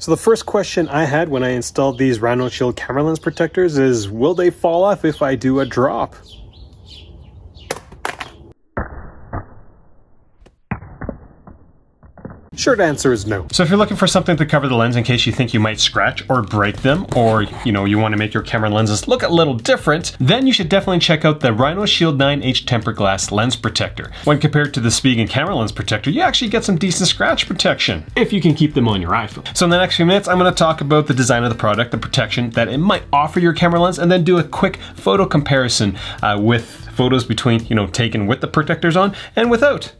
So the first question I had when I installed these RhinoShield camera lens protectors is, will they fall off if I do a drop? Short answer is no. So if you're looking for something to cover the lens in case you think you might scratch or break them, or you know, you want to make your camera lenses look a little different, then you should definitely check out the RhinoShield 9H tempered glass lens protector. When compared to the Spigen camera lens protector, you actually get some decent scratch protection if you can keep them on your iPhone. So in the next few minutes, I'm going to talk about the design of the product, the protection that it might offer your camera lens, and then do a quick photo comparison with photos between, you know, taken with the protectors on and without.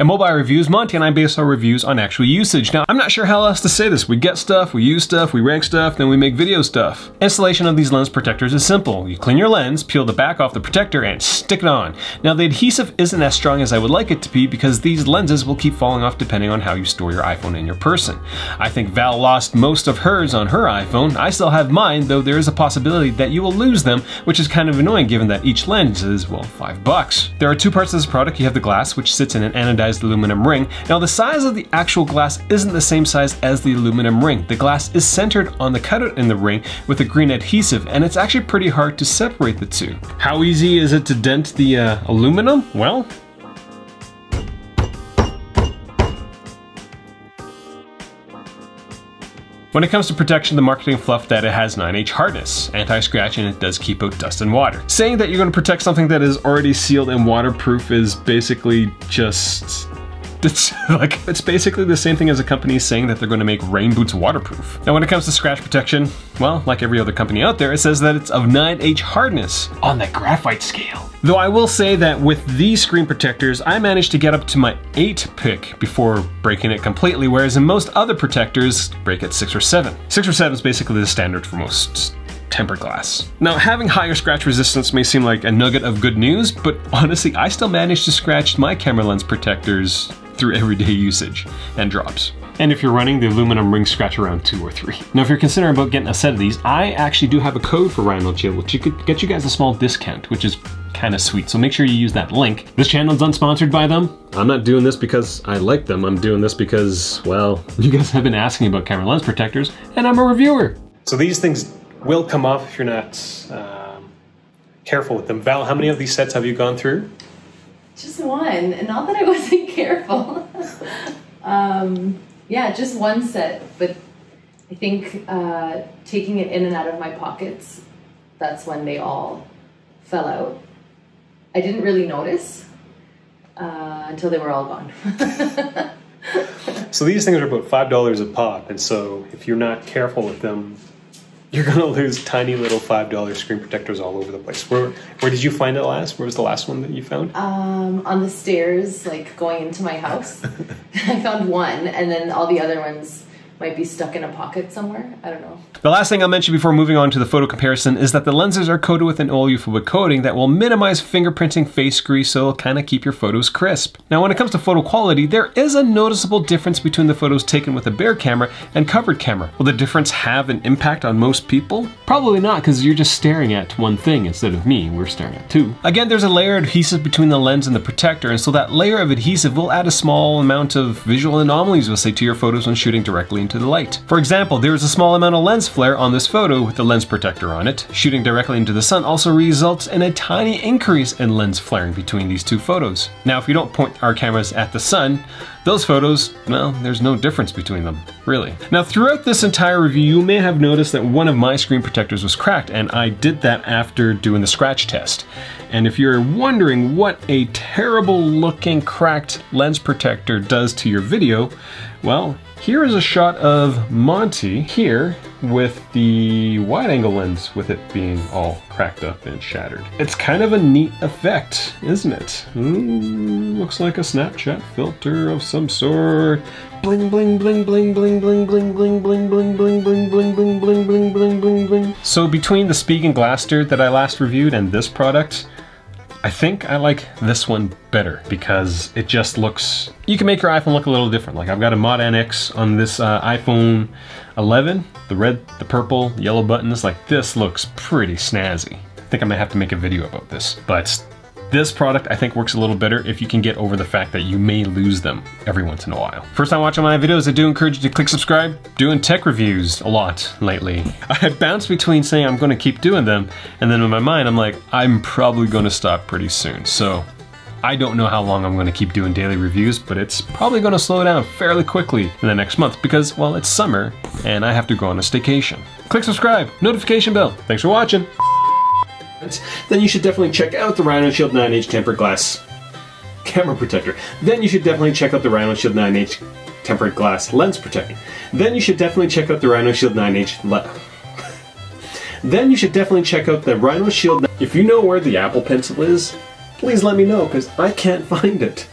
At Mobile Reviews, Monty and I base our reviews on actual usage. Now, I'm not sure how else to say this. We get stuff, we use stuff, we rank stuff, then we make video stuff. Installation of these lens protectors is simple. You clean your lens, peel the back off the protector, and stick it on. Now, the adhesive isn't as strong as I would like it to be because these lenses will keep falling off depending on how you store your iPhone in your person. I think Val lost most of hers on her iPhone. I still have mine, though there is a possibility that you will lose them, which is kind of annoying given that each lens is, well, $5. There are two parts to this product. You have the glass, which sits in an anodized aluminum ring. Now the size of the actual glass isn't the same size as the aluminum ring. The glass is centered on the cutout in the ring with a green adhesive, and it's actually pretty hard to separate the two. How easy is it to dent the aluminum? Well, when it comes to protection, the marketing fluff that it has 9H hardness, anti-scratch, and it does keep out dust and water. Saying that you're going to protect something that is already sealed and waterproof is basically just... It's basically the same thing as a company saying that they're going to make rain boots waterproof. Now when it comes to scratch protection, well, like every other company out there, it says that it's of 9H hardness on the graphite scale. Though I will say that with these screen protectors, I managed to get up to my 8 pick before breaking it completely, whereas in most other protectors, break at 6 or 7. 6 or 7 is basically the standard for most tempered glass. Now, having higher scratch resistance may seem like a nugget of good news, but honestly, I still managed to scratch my camera lens protectors through everyday usage and drops. And if you're running, the aluminum rings scratch around 2 or 3. Now, if you're considering about getting a set of these, I actually do have a code for RhinoShield, which could get you guys a small discount, which is kind of sweet. So make sure you use that link. This channel is unsponsored by them. I'm not doing this because I like them. I'm doing this because, well, you guys have been asking about camera lens protectors, and I'm a reviewer. So these things will come off if you're not careful with them. Val, how many of these sets have you gone through? Just one, and not that I wasn't careful. Yeah, just one set, but I think taking it in and out of my pockets, that's when they all fell out. I didn't really notice until they were all gone. So these things are about $5 a pop, and so if you're not careful with them, you're gonna lose tiny little $5 screen protectors all over the place. Where did you find it last? Where was the last one that you found? On the stairs, like going into my house. I found one, and then all the other ones might be stuck in a pocket somewhere. I don't know. The last thing I'll mention before moving on to the photo comparison is that the lenses are coated with an oleophobic coating that will minimize fingerprinting, face grease, so it'll kind of keep your photos crisp. Now, when it comes to photo quality, there is a noticeable difference between the photos taken with a bare camera and covered camera. Will the difference have an impact on most people? Probably not, because you're just staring at one thing instead of me. We're staring at two. Again, there's a layer of adhesive between the lens and the protector, and so that layer of adhesive will add a small amount of visual anomalies, we'll say, to your photos when shooting directly into the light. For example, there is a small amount of lens flare on this photo with the lens protector on it. Shooting directly into the sun also results in a tiny increase in lens flaring between these two photos. Now, if we don't point our cameras at the sun, those photos, well, there's no difference between them, really. Now, throughout this entire review, you may have noticed that one of my screen protectors was cracked, and I did that after doing the scratch test. And if you're wondering what a terrible looking cracked lens protector does to your video, well, here is a shot of Monty here with the wide angle lens with it being all cracked up and shattered. It's kind of a neat effect, isn't it? Ooh, looks like a Snapchat filter of some sort. Bling, bling, bling, bling, bling, bling, bling, bling, bling, bling, bling, bling, bling, bling, bling, bling, bling, bling, bling. So between the Spigen glass dirt that I last reviewed and this product, I think I like this one better because it just looks, you can make your iPhone look a little different. Like I've got a Mod NX on this iPhone 11, the red, the purple, the yellow buttons, like this looks pretty snazzy. think I'm gonna have to make a video about this, but this product I think works a little better if you can get over the fact that you may lose them every once in a while. First time watching my videos, I do encourage you to click subscribe. Doing tech reviews a lot lately. I bounce between saying I'm gonna keep doing them, and then in my mind I'm like, I'm probably gonna stop pretty soon. So I don't know how long I'm gonna keep doing daily reviews, but it's probably gonna slow down fairly quickly in the next month because, well, it's summer and I have to go on a staycation. Click subscribe, notification bell. Thanks for watching. Then you should definitely check out the RhinoShield 9H tempered glass camera protector. Then you should definitely check out the RhinoShield 9H tempered glass lens protector. Then you should definitely check out the RhinoShield 9H Then you should definitely check out the RhinoShield. If you know where the Apple Pencil is, please let me know because I can't find it.